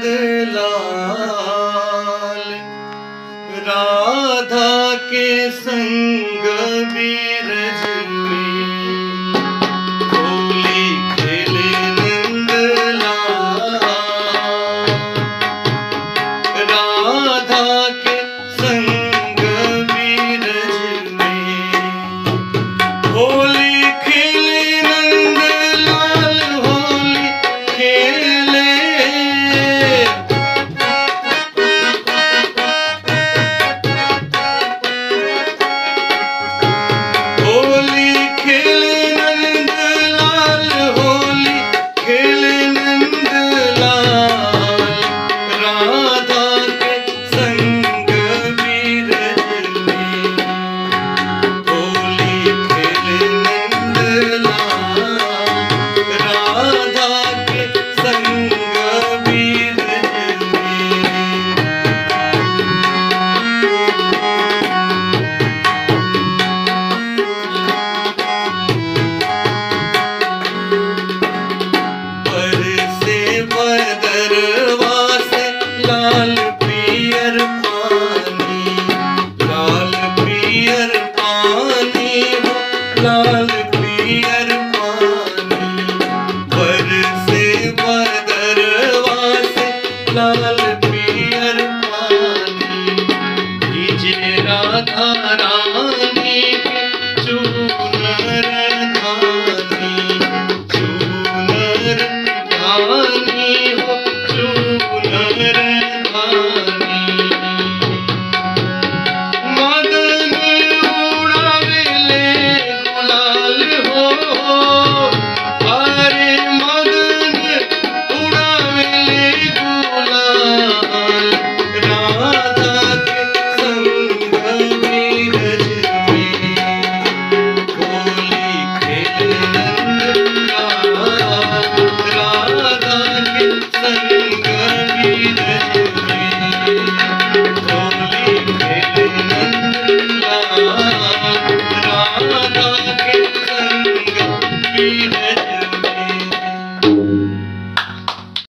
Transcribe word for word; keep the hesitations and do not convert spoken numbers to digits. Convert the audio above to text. नंदलाल राधा के संग बीरज में होली खेले नंदलाल राधा के संग बीरज में होली la la la.